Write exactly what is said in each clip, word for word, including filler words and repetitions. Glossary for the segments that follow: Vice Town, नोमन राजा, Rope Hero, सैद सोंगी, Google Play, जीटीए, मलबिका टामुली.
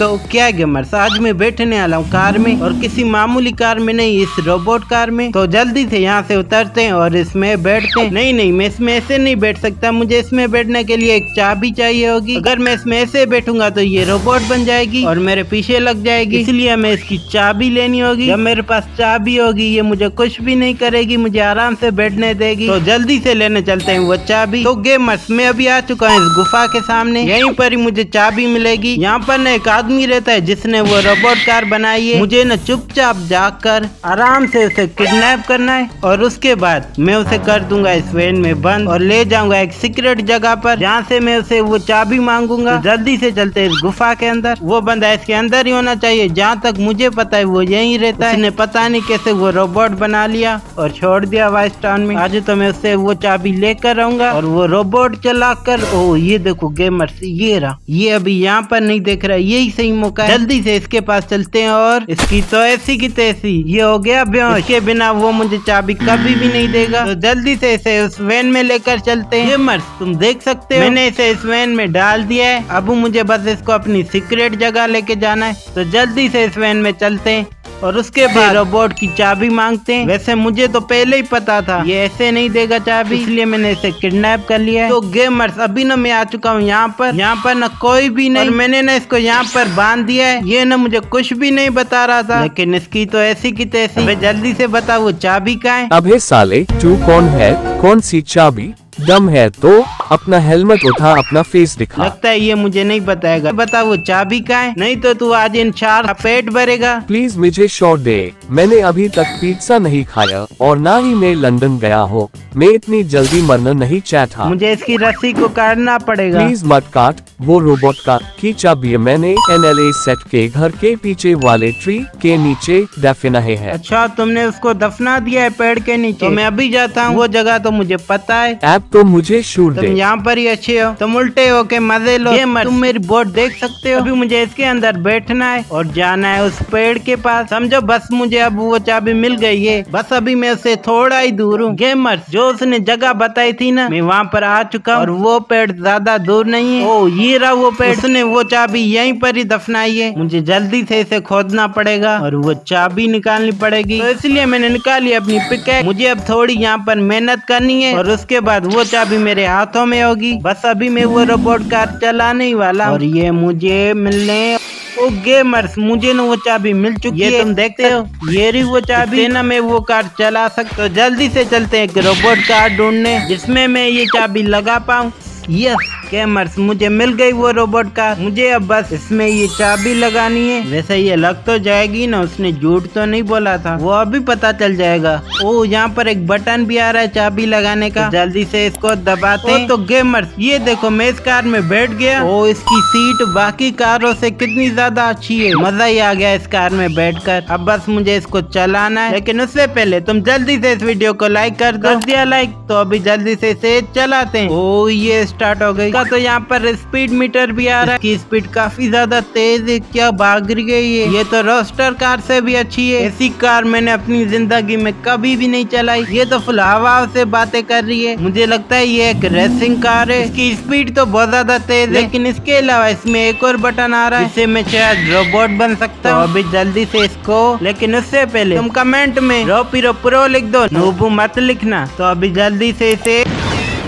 तो क्या गेमर्स, आज मैं बैठने वाला हूँ कार में, और किसी मामूली कार में नहीं, इस रोबोट कार में। तो जल्दी से यहाँ से उतरते हैं और इसमें बैठते हैं। नहीं नहीं, मैं इसमें ऐसे नहीं बैठ सकता, मुझे इसमें बैठने के लिए एक चाबी चाहिए होगी। अगर मैं इसमें ऐसे बैठूंगा तो ये रोबोट बन जाएगी और मेरे पीछे लग जाएगी, इसलिए हमें इसकी चाबी लेनी होगी। जब मेरे पास चाबी होगी ये मुझे कुछ भी नहीं करेगी, मुझे आराम से बैठने देगी। तो जल्दी से लेने चलते हैं वो चाबी। तो गेमर्स, मैं अभी आ चुका हूँ इस गुफा के सामने, यहीं पर ही मुझे चाबी मिलेगी। यहाँ पर न एक आदमी रहता है जिसने वो रोबोट कार बनाई है। मुझे न चुपचाप जाकर आराम से उसे किडनैप करना है और उसके बाद मैं उसे कर दूंगा इस वैन में बंद और ले जाऊंगा एक सीक्रेट जगह पर, जहाँ से मैं उसे वो चाबी मांगूंगा। जल्दी से चलते हैं इस गुफा के अंदर। वो बंदा इसके अंदर ही होना चाहिए, जहाँ तक मुझे पता है वो यहीं रहता है। उसने पता नहीं कैसे वो रोबोट बना लिया और छोड़ दिया वाइस टाउन में। आज तो मैं उससे वो चाबी लेकर आऊंगा और वो रोबोट चला कर, ओ ये देखो गेमर्स, ये रहा। ये अभी यहाँ पर नहीं देख रहा, यही सही मौका है। जल्दी से इसके पास चलते हैं और इसकी तो ऐसी की तैसी, ये हो गया बेहोश। इसके बिना वो मुझे चाबी कभी भी नहीं देगा। तो जल्दी से इसे उस वैन में लेकर चलते हैं। गेमर्स, तुम देख सकते हो मैंने इसे इस वैन में डाल दिया है। अब मुझे बस इसको अपनी सीक्रेट जगह लेके जाना है। तो जल्दी से इस वैन में चलते हैं और उसके बाद रोबोट की चाबी मांगते हैं। वैसे मुझे तो पहले ही पता था ये ऐसे नहीं देगा चाबी, इसलिए मैंने इसे किडनैप कर लिया है। तो गेमर्स, अभी ना मैं आ चुका हूँ यहाँ पर। यहाँ पर ना कोई भी नहीं, मैंने ना इसको यहाँ पर बांध दिया है। ये ना मुझे कुछ भी नहीं बता रहा था, लेकिन इसकी तो ऐसी की तैसी। मैं जल्दी से बता वो चाबी कहाँ है। अबे साले, तू कौन है? कौन सी चाबी? दम है तो अपना हेलमेट उठा, अपना फेस दिखा। लगता है ये मुझे नहीं बताएगा। बता वो चाबी कहाँ है, नहीं तो तू आज इन चार पेट भरेगा। प्लीज मुझे शॉट दे, मैंने अभी तक पिज्जा नहीं खाया और ना ही मैं लंदन गया हूँ। मैं इतनी जल्दी मरना नहीं चाहता। मुझे इसकी रस्सी को काटना पड़ेगा। प्लीज मत काट, वो रोबोट का की चाबी मैंने एन एल ए सेट के घर के पीछे वाले ट्री के नीचे दफनाए है। अच्छा, तुमने उसको दफना दिया है पेड़ के नीचे? तो मैं अभी जाता हूँ, वो जगह तो मुझे पता है। ऐप तो मुझे शूट दे। तुम यहाँ पर ही अच्छे हो, तुम उल्टे हो के मजे लो। तुम मेरी बोट देख सकते हो। अभी मुझे इसके अंदर बैठना है और जाना है उस पेड़ के पास। समझो बस मुझे अब वो चाबी मिल गई है, बस अभी मैं उससे थोड़ा ही दूर हूँ। गेमर्स, जो उसने जगह बताई थी ना, मैं वहाँ पर आ चुका और वो पेड़ ज्यादा दूर नहीं है। ओ ये रहा वो पेड़, उसने वो चाबी यहीं पर ही दफनाई है। मुझे जल्दी से इसे खोदना पड़ेगा और वो चाबी निकालनी पड़ेगी। तो इसलिए मैंने निकाली अपनी पिकैक्स। मुझे अब थोड़ी यहाँ पर मेहनत करनी है और उसके बाद वो चाबी मेरे हाथों में होगी। बस अभी मैं वो रोबोट कार चलाने वाला और ये मुझे मिलने। ओ गेमर्स, मुझे ना वो चाबी मिल चुकी है, तुम देखते हो। ये रही वो चाबी, ना मैं वो कार चला सकता हूँ। जल्दी से चलते हैं एक रोबोट कार ढूंढने जिसमें मैं ये चाबी लगा पाऊँ। यस गेमर्स, मुझे मिल गई वो रोबोट कार। मुझे अब बस इसमें ये चाबी लगानी है। वैसे ये लग तो जाएगी ना, उसने झूठ तो नहीं बोला था, वो अभी पता चल जाएगा। ओ यहाँ पर एक बटन भी आ रहा है चाबी लगाने का, तो जल्दी से इसको दबाते हैं। तो गेमर्स, ये देखो मैं इस कार में बैठ गया। ओ इसकी सीट बाकी कारों से कितनी ज्यादा अच्छी है, मजा ही आ गया इस कार में बैठ कर। अब बस मुझे इसको चलाना है, लेकिन उससे पहले तुम जल्दी से इस वीडियो को लाइक कर दो। दिया लाइक, तो अभी जल्दी से इसे चलाते हैं। ओ ये स्टार्ट हो गई। तो यहाँ पर स्पीड मीटर भी आ रहा है कि स्पीड काफी ज्यादा तेज है, क्या भाग रही है ये। ये तो रोस्टर कार से भी अच्छी है। ऐसी कार मैंने अपनी जिंदगी में कभी भी नहीं चलाई। ये तो फुल हवा से बातें कर रही है। मुझे लगता है ये एक रेसिंग कार है। इसकी स्पीड तो बहुत ज्यादा तेज है, लेकिन इसके अलावा इसमें एक और बटन आ रहा है, इससे मैं शायद रोबोट बन सकता हूँ। तो अभी जल्दी से इसको, लेकिन उससे पहले तुम कमेंट में रोपीरो प्रो लिख दो, नोबू मत लिखना। तो अभी जल्दी से इसे,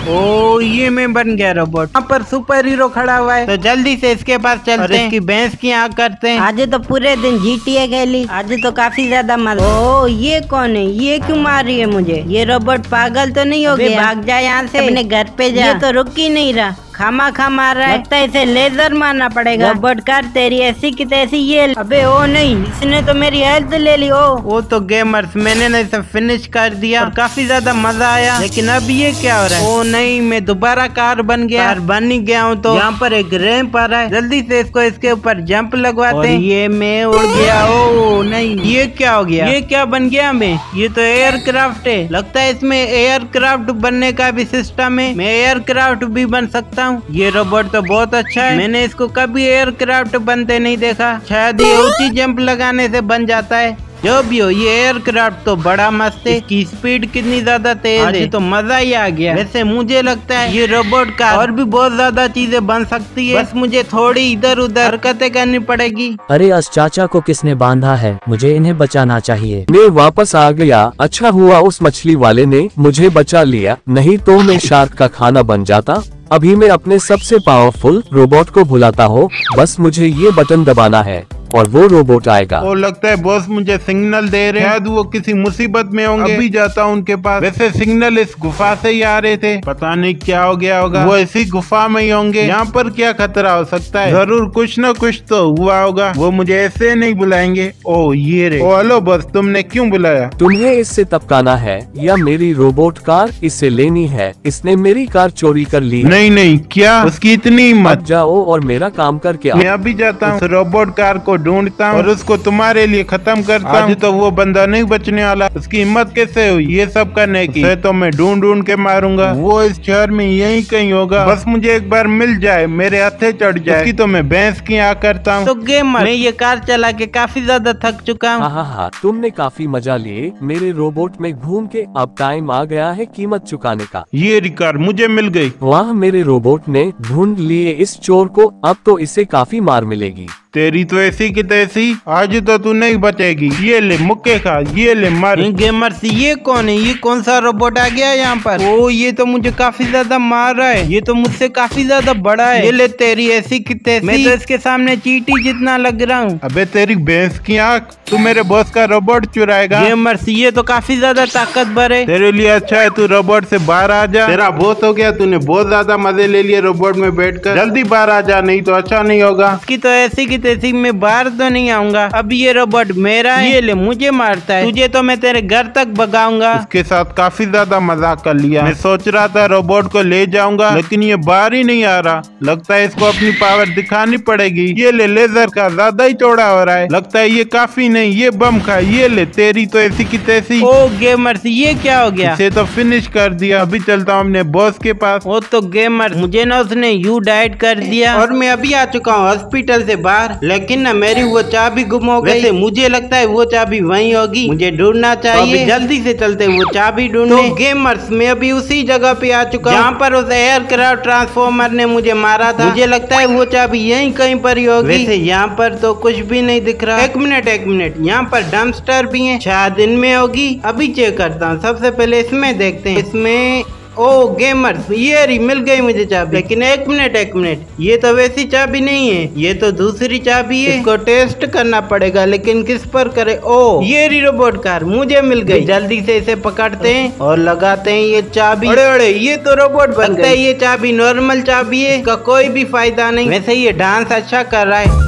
ओ ये मैं बन गया रोबोट। यहाँ पर सुपर हीरो खड़ा हुआ है, तो जल्दी से इसके पास चलते और इसकी भैंस की आँख करते हैं। आज तो पूरे दिन जीटीए खेली, आज तो काफी ज्यादा मजा। ओ ये कौन है, ये क्यों मार रही है मुझे? ये रोबोट पागल तो नहीं हो गया? भाग जा यहाँ से, अपने घर पे जा। ये तो रुक ही नहीं रहा, खामा खा मार रहा है। लगता है इसे लेजर मारना पड़ेगा। रोबोट कार तेरी ऐसी की तैसी। ये अबे ओ नहीं, इसने तो मेरी हेल्थ ले ली। ओ वो तो गेमर्स, मैंने ना इसे फिनिश कर दिया, काफी ज्यादा मजा आया। लेकिन अब ये क्या हो रहा है? ओ नहीं, मैं दोबारा कार बन गया। कार बन ही गया हूँ। तो यहाँ पर एक रैंप आ रहा है, जल्दी से इसको इसके ऊपर जंप लगवाते हैं। ये मैं उड़ गया। ओ नहीं, ये क्या हो गया? ये क्या बन गया मैं? ये तो एयरक्राफ्ट है। लगता है इसमें एयरक्राफ्ट बनने का भी सिस्टम है, मैं एयरक्राफ्ट भी बन सकता हूँ। ये रोबोट तो बहुत अच्छा है, मैंने इसको कभी एयरक्राफ्ट बनते नहीं देखा। शायद ये ऊंची जंप लगाने से बन जाता है। जो भी हो ये एयरक्राफ्ट तो बड़ा मस्त है, इसकी स्पीड कितनी ज्यादा तेज है, तो मजा ही आ गया। वैसे मुझे लगता है ये रोबोट का और भी बहुत ज्यादा चीजें बन सकती है, बस मुझे थोड़ी इधर उधर हरकतें करनी पड़ेगी। अरे उस चाचा को किसने बांधा है, मुझे इन्हें बचाना चाहिए। मैं वापस आ गया, अच्छा हुआ उस मछली वाले ने मुझे बचा लिया, नहीं तो मैं शार्क का खाना बन जाता। अभी मैं अपने सबसे पावरफुल रोबोट को भुलाता हूँ, बस मुझे ये बटन दबाना है और वो रोबोट आएगा। वो लगता है बॉस मुझे सिग्नल दे रहे हैं, शायद वो किसी मुसीबत में होंगे, अभी जाता हूँ उनके पास। वैसे सिग्नल इस गुफा से ही आ रहे थे, पता नहीं क्या हो गया होगा, वो इसी गुफा में ही होंगे। यहाँ पर क्या खतरा हो सकता है, जरूर कुछ न कुछ तो हुआ होगा, वो मुझे ऐसे नहीं बुलाएंगे। ओ ये रे, ओ हेलो बॉस, तुमने क्यों बुलाया? तुम्हें इससे तपकाना है या मेरी रोबोट कार इससे लेनी है, इसने मेरी कार चोरी कर ली। नहीं नहीं, क्या उसकी इतनी हिम्मत? जाओ और मेरा काम करके आओ। मैं अभी जाता हूँ रोबोट कार को ढूंढता हूँ और उसको तुम्हारे लिए खत्म करता हूँ। तो वो बंदा नहीं बचने वाला, उसकी हिम्मत कैसे हुई ये सब करने की, उसे तो मैं ढूंढ ढूंढ के मारूंगा। वो इस शहर में यही कहीं होगा, बस मुझे एक बार मिल जाए, मेरे हाथे चढ़ जाए, उसकी तो मैं भैंस की आ करता हूँ। तो गेमर, मैं ये कार चला के काफी ज्यादा थक चुका हूँ। हाँ हाँ, तुमने काफी मजा लिए मेरे रोबोट में घूम के, अब टाइम आ गया है कीमत चुकाने का। ये रिकार मुझे मिल गयी, वाह मेरे रोबोट ने ढूंढ लिए इस चोर को, अब तो इसे काफी मार मिलेगी। तेरी तो ऐसी की तैसी, आज तो तू नहीं बचेगी, ये ले मुक्के खा, ये ले मार। गेमर्स ये कौन है, ये कौन सा रोबोट आ गया यहाँ पर? ओ ये तो मुझे काफी ज्यादा मार रहा है, ये तो मुझसे काफी ज्यादा बड़ा है, ये ले तेरी ऐसी की तैसी, मैं तो इसके सामने चींटी जितना लग रहा हूँ। अबे तेरी भैंस की आँख, तू मेरे बॉस का रोबोट चुराएगा? गेमर्स ये तो काफी ज्यादा ताकतवर है, तेरे लिए अच्छा है तू रोबोट से बाहर आ जा, तेरा बॉस हो गया, तूने बहुत ज्यादा मजे ले लिए रोबोट में बैठकर, जल्दी बाहर आ जा नहीं तो अच्छा नहीं होगा। इसकी तो ऐसी तैसी में बाहर तो नहीं आऊंगा, अब ये रोबोट मेरा है, ये ले मुझे मारता है, तुझे तो मैं तेरे घर तक भगाऊंगा। इसके साथ काफी ज्यादा मजाक कर लिया, मैं सोच रहा था रोबोट को ले जाऊंगा, लेकिन ये बाहर ही नहीं आ रहा, लगता है इसको अपनी पावर दिखानी पड़ेगी। ये ले लेजर का, ज्यादा ही चौड़ा हो रहा है, लगता है ये काफी नहीं, ये बम खा, ये ले तेरी तो ऐसी की तैसी। ओ गेमर्स ये क्या हो गया, इसे तो फिनिश कर दिया। अभी चलता हूँ अपने बॉस के पास। वो तो गेमर्स मुझे ना उसने यू डाइट कर दिया और मैं अभी आ चुका हूँ हॉस्पिटल से बाहर, लेकिन ना मेरी वो चाबी गुम हो गई। वैसे मुझे लगता है वो चाबी वहीं होगी, मुझे ढूंढना चाहिए, तो जल्दी से चलते वो चाबी ढूंढने। तो गेमर्स मैं अभी उसी जगह पे आ चुका हूँ जहाँ पर उस एयरक्राफ्ट ट्रांसफॉर्मर ने मुझे मारा था, मुझे लगता है वो चाबी यहीं कहीं पर ही होगी। वैसे यहाँ पर तो कुछ भी नहीं दिख रहा, एक मिनट एक मिनट, यहाँ पर डम्पस्टर भी है, शायद इनमें होगी, अभी चेक करता हूँ। सबसे पहले इसमें देखते हैं, इसमें ओ गेमर्स ये रही, मिल गई मुझे चाबी, लेकिन एक मिनट एक मिनट, ये तो वैसी चाबी नहीं है, ये तो दूसरी चाबी है, इसको टेस्ट करना पड़ेगा, लेकिन किस पर करे? ओ ये रही रोबोट कार, मुझे मिल गई। जल्दी से इसे पकड़ते हैं और लगाते हैं ये चाबी। अरे अरे ये तो रोबोट बन गई, ये चाबी नॉर्मल चाबी है, इसका कोई भी फायदा नहीं। वैसे ये डांस अच्छा कर रहा है,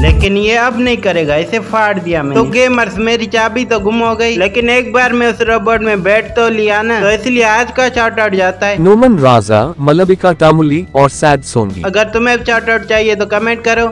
लेकिन ये अब नहीं करेगा, इसे फाड़ दिया मैंने। तो गेमर्स मेरी चाबी तो गुम हो गई, लेकिन एक बार मैं उस रोबोट में बैठ तो लिया ना, तो इसलिए आज का शॉर्ट आउट जाता है नोमन राजा, मलबिका टामुली और सैद सोंगी। अगर तुम्हें शॉर्ट आउट चाहिए तो कमेंट करो।